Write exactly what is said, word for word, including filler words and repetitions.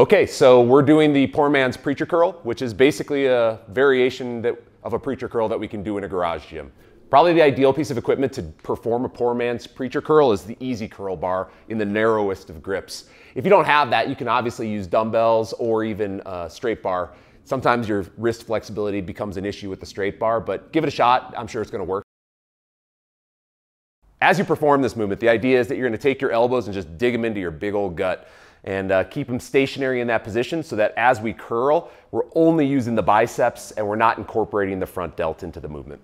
Okay, so we're doing the poor man's preacher curl, which is basically a variation that, of a preacher curl that we can do in a garage gym. Probably the ideal piece of equipment to perform a poor man's preacher curl is the E Z Curl Bar in the narrowest of grips. If you don't have that, you can obviously use dumbbells or even a straight bar. Sometimes your wrist flexibility becomes an issue with the straight bar, but give it a shot. I'm sure it's going to work. As you perform this movement, the idea is that you're going to take your elbows and just dig them into your big old gut and uh, keep them stationary in that position so that as we curl, we're only using the biceps and we're not incorporating the front delt into the movement.